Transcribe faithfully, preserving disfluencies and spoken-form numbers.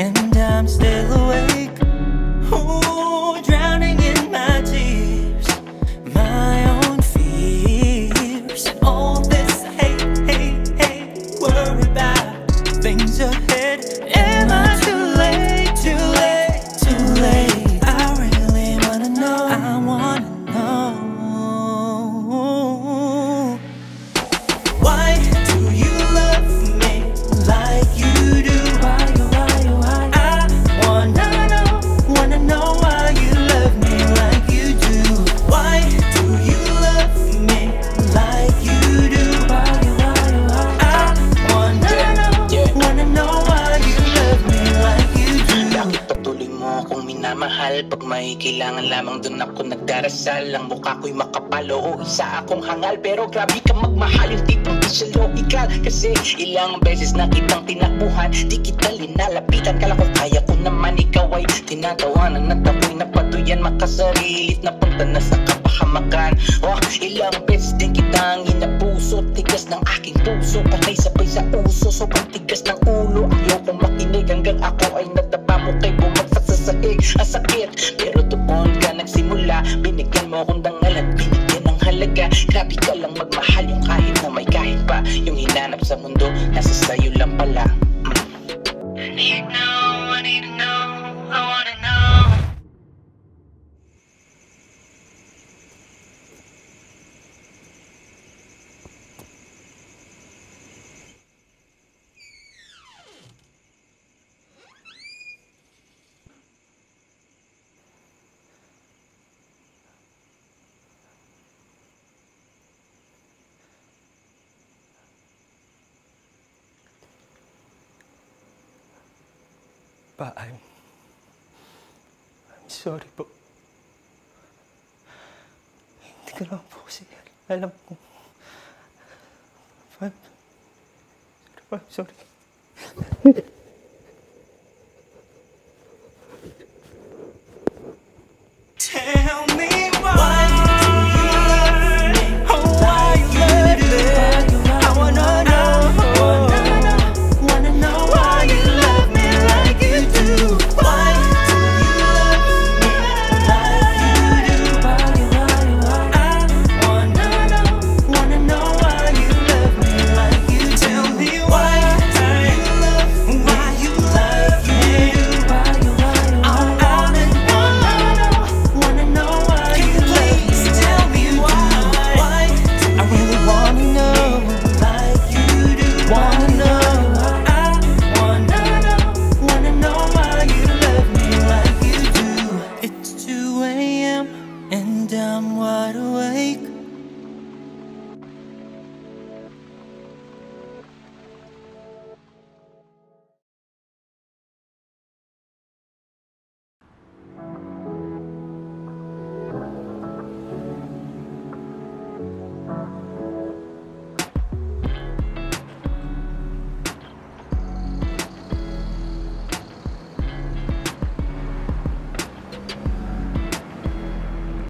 and I'm still awake. Ooh, drowning in my tears, my own fears, and all this hate, hate, hate, worry about things ahead. Am I too late, too late, too late? I really wanna know, I wanna know. Why do you love me like you do? Pag may kailangan lamang dun ako nagdarasal. Ang mukha ko'y makapal, oo, isa akong hangal. Pero grabe ka magmahal, yung tipong di siya logical. Kasi ilang beses na kitang tinakbuhan, di kita linalapitan. Kala ko kaya ko naman, ikaw ay tinatawanan. At ako'y napatuyan, makasarilit na punta na sa kapahamakan. Oh, ilang beses din kitang inapuso, tigas ng aking puso, patay sabay sa uso. Sobrang tigas ng ulo, ayaw kong makinig hanggang ako ay natapa mo kay bumagsak sa saig. Ang sakit pero doon ka nagsimula, binigyan mo akong dangal at binigyan ng halaga. Grabe ka lang magmahal, yung kahit na may kahit pa, yung hinanap sa mundo nasa sayo lang pala. I need to know, I need to know, I wanna know. Pa, I'm, I'm sorry po. Hindi ko naman po kasi alam ko. Pa, I'm sorry.